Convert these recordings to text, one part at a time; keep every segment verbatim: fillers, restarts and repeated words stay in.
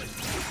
Let's go.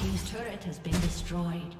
team's turret has been destroyed.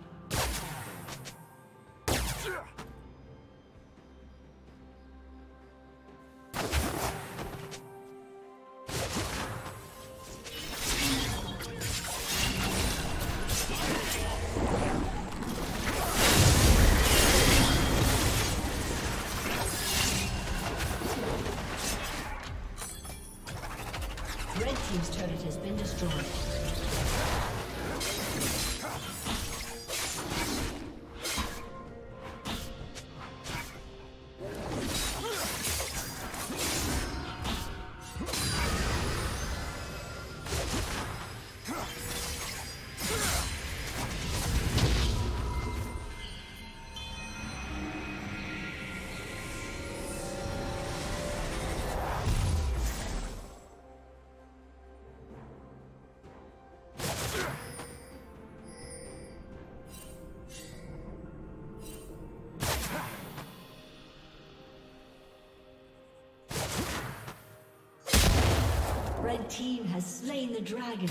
Red team has slain the dragon.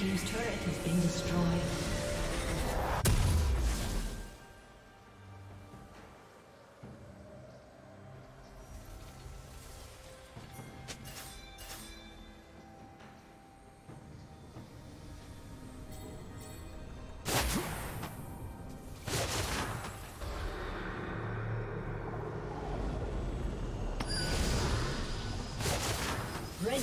team's turret has been destroyed. Red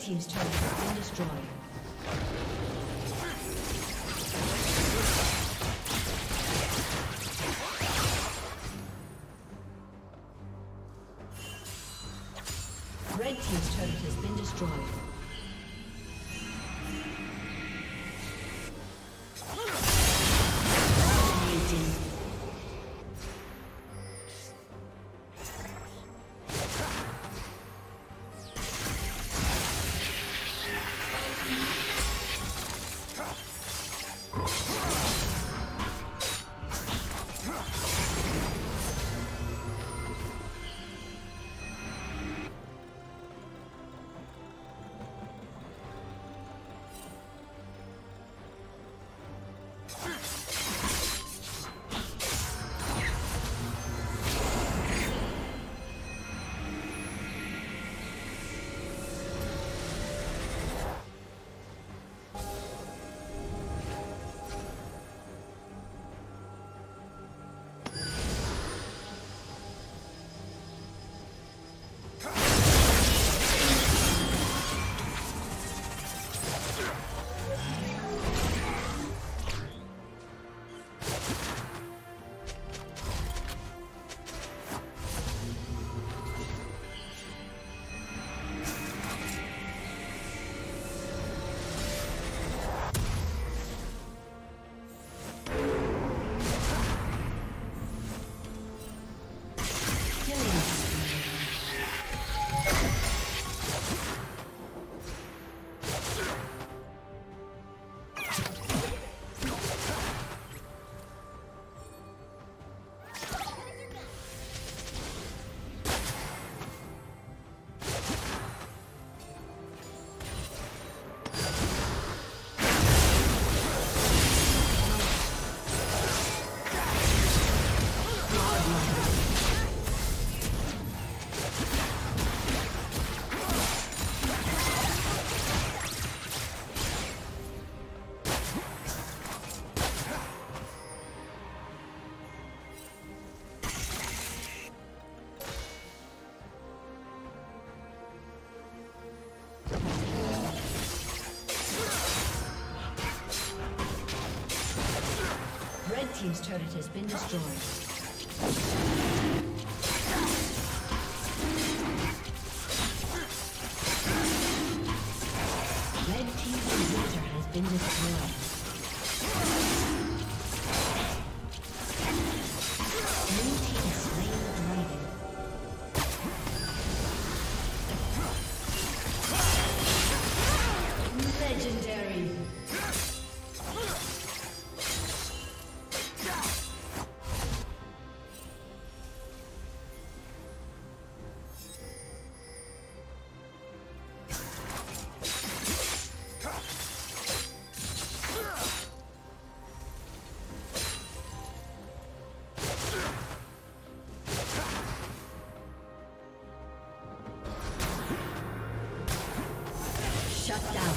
Team's turret has been destroyed. team's turret has been destroyed. In this world. Shut down.